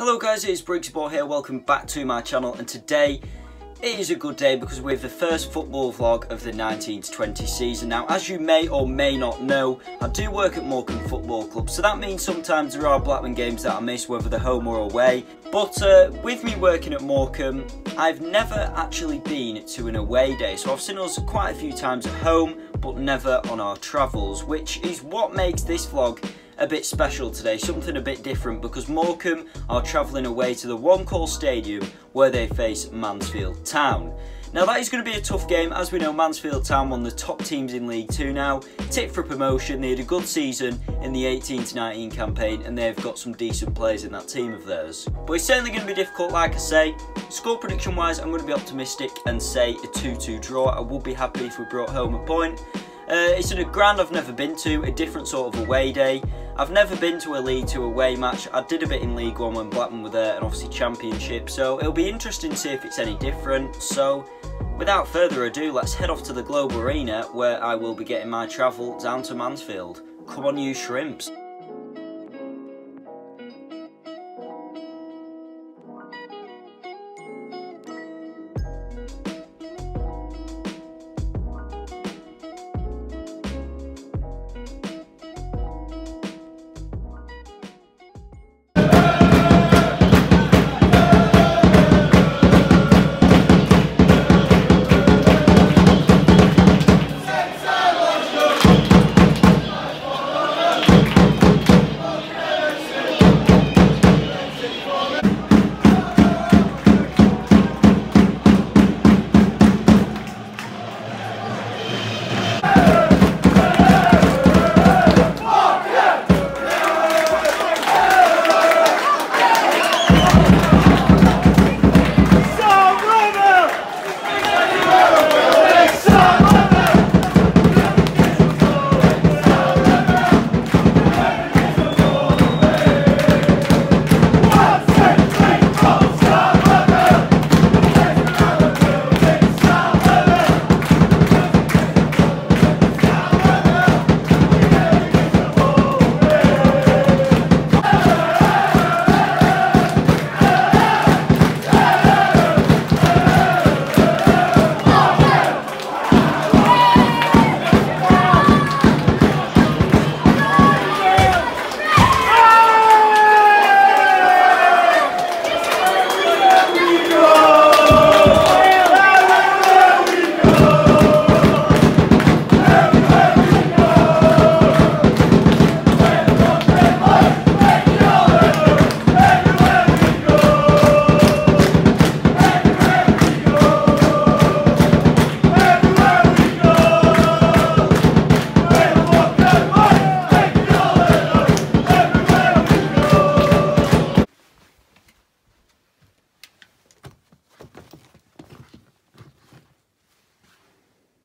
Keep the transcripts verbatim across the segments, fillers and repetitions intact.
Hello guys, it's Briggsyboy here, welcome back to my channel, and today it is a good day because we have the first football vlog of the nineteen twenty season. Now, as you may or may not know, I do work at Morecambe Football Club, so that means sometimes there are Blackburn games that I miss, whether they're home or away. But uh, with me working at Morecambe, I've never actually been to an away day, so I've seen us quite a few times at home, but never on our travels, which is what makes this vlog a bit special today, something a bit different, because Morecambe are travelling away to the one-call stadium where they face Mansfield Town. Now that is going to be a tough game. As we know, Mansfield Town, one of the top teams in League Two now, tipped for promotion. They had a good season in the eighteen to nineteen campaign and they've got some decent players in that team of theirs. But it's certainly going to be difficult, like I say. Score prediction wise, I'm going to be optimistic and say a two two draw. I would be happy if we brought home a point. Uh, it's in a ground I've never been to, a different sort of away day. I've never been to a League Two away match. I did a bit in League One when Blackburn were there and obviously Championship, so it'll be interesting to see if it's any different. So without further ado, let's head off to the Globe Arena where I will be getting my travel down to Mansfield. Come on you shrimps.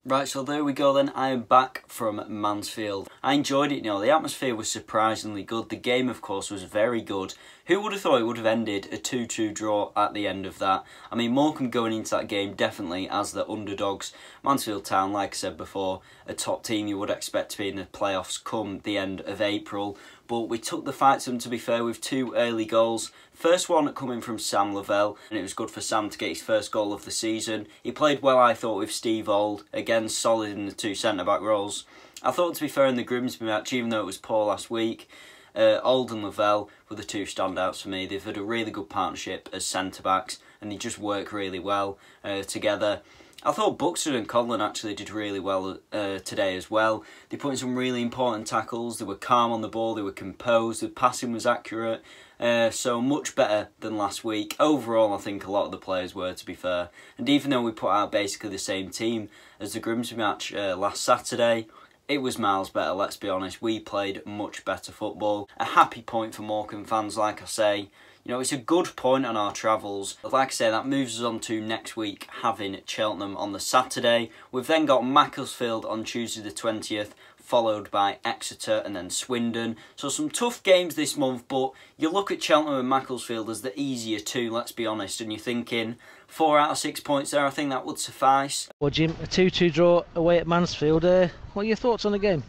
Right, so there we go then, I am back from Mansfield. I enjoyed it, you know, the atmosphere was surprisingly good, the game of course was very good. Who would have thought it would have ended a two two draw at the end of that? I mean, Morecambe going into that game definitely as the underdogs. Mansfield Town, like I said before, a top team you would expect to be in the playoffs come the end of April. But we took the fight to them, to be fair, with two early goals. First one coming from Sam Lavelle, and it was good for Sam to get his first goal of the season. He played well, I thought, with Steve Old, again solid in the two centre-back roles. I thought, to be fair, in the Grimsby match, even though it was poor last week, uh, Old and Lavelle were the two standouts for me. They've had a really good partnership as centre-backs, and they just work really well uh, together. I thought Buxton and Codlin actually did really well uh, today as well. They put in some really important tackles, they were calm on the ball, they were composed, the passing was accurate, uh, so much better than last week. Overall, I think a lot of the players were, to be fair. And even though we put out basically the same team as the Grimsby match uh, last Saturday, it was miles better, let's be honest. We played much better football. A happy point for Morecambe fans, like I say. You know, it's a good point on our travels. Like I say, that moves us on to next week, having Cheltenham on the Saturday. We've then got Macclesfield on Tuesday the twentieth, followed by Exeter and then Swindon. So some tough games this month, but you look at Cheltenham and Macclesfield as the easier two, let's be honest, and you're thinking four out of six points there, I think that would suffice. Well, Jim, a two two draw away at Mansfield. Uh, what are your thoughts on the game?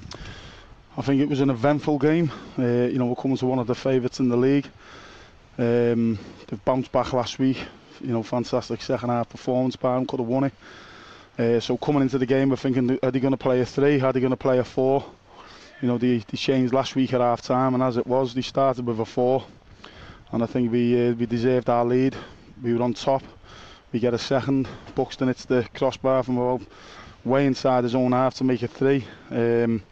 I think it was an eventful game. Uh, you know, we're coming to one of the favourites in the league. Um, they've bounced back last week. You know, fantastic second half performance by them, could have won it. Uh, so coming into the game, we're thinking, are they going to play a three? Are they going to play a four? You know, they, they changed last week at half time, and as it was, they started with a four. And I think we uh, we deserved our lead. We were on top. We get a second. Buxton hits the crossbar from well, way inside his own half to make it three. Um,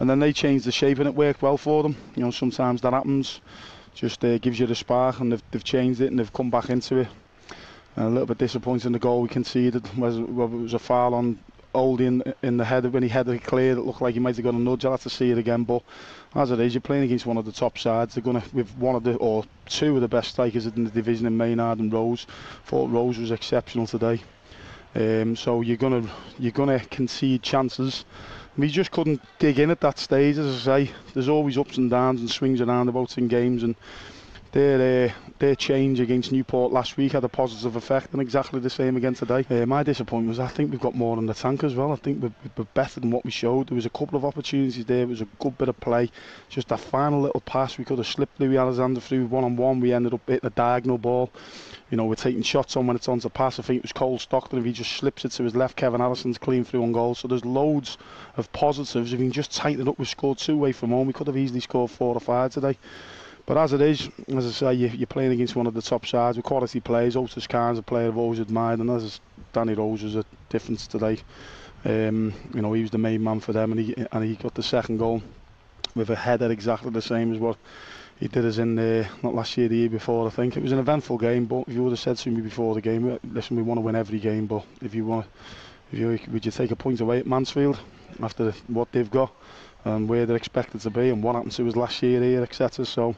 and then they changed the shape, and it worked well for them. You know, sometimes that happens. Just uh, gives you the spark, and they've, they've changed it and they've come back into it. And a little bit disappointing the goal we conceded. Whether it was a foul on Old in, in the header, when he headed it clear, it looked like he might have got a nudge. I'll have to see it again, but as it is, you're playing against one of the top sides. They're going to, with one of the, or two of the best strikers in the division in Maynard and Rose. Thought Rose was exceptional today. Um, so you're going to, you're going to concede chances. We just couldn't dig in at that stage, as I say. There's always ups and downs and swings and roundabouts in games, and Their, uh, their change against Newport last week had a positive effect, and exactly the same again today. Uh, my disappointment was I think we've got more in the tank as well. I think we're, we're better than what we showed. There was a couple of opportunities there. It was a good bit of play. Just that final little pass. We could have slipped Lewis Alessandra through one-on-one. We ended up hitting a diagonal ball. You know, we're taking shots on when it's on to pass. I think it was Cole Stockton. If he just slips it to his left, Kevin Allison's clean through on goal. So there's loads of positives. If we can just tighten it up, we've scored two away from home. We could have easily scored four or five today. But as it is, as I say, you're playing against one of the top sides with quality players. Otis Karn is a player I've always admired, and as Danny Rose was a difference today. Um, you know, he was the main man for them, and he and he got the second goal with a header exactly the same as what he did us in the, not last year, the year before, I think. It was an eventful game, but if you would have said to me before the game, listen, we want to win every game, but if you want, if you would you take a point away at Mansfield after what they've got? And where they're expected to be, and what happened to us last year here, et cetera. So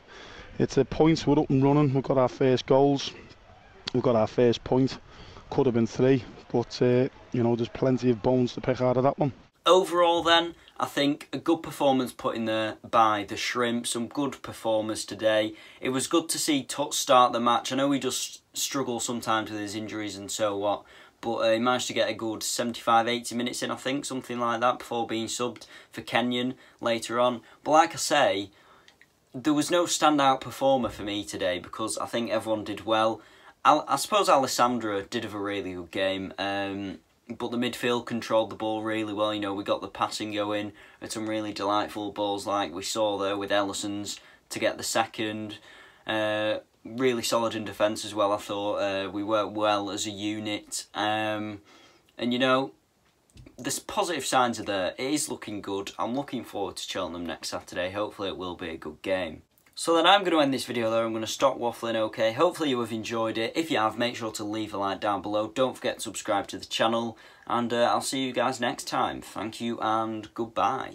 it's a point, we're up and running, we've got our first goals, we've got our first point, could have been three, but uh, you know, there's plenty of bones to pick out of that one. Overall then, I think a good performance put in there by the Shrimp, some good performers today. It was good to see Tutt start the match. I know he just struggles sometimes with his injuries and so what, but uh, he managed to get a good seventy-five eighty minutes in, I think, something like that, before being subbed for Kenyon later on. But like I say, there was no standout performer for me today because I think everyone did well. I, I suppose Alessandra did have a really good game, um, but the midfield controlled the ball really well. You know, we got the passing going at some really delightful balls like we saw there with Ellison's to get the second. Uh, Really solid in defence as well, I thought. Uh, we worked well as a unit. Um, and, you know, there's positive signs are there. It is looking good. I'm looking forward to Cheltenham next Saturday. Hopefully it will be a good game. So then I'm going to end this video there. I'm going to stop waffling, okay? Hopefully you have enjoyed it. If you have, make sure to leave a like down below. Don't forget to subscribe to the channel. And uh, I'll see you guys next time. Thank you and goodbye.